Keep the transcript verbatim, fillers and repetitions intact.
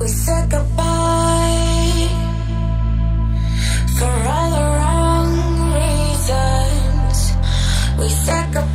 We said goodbye for all the wrong reasons. We said goodbye.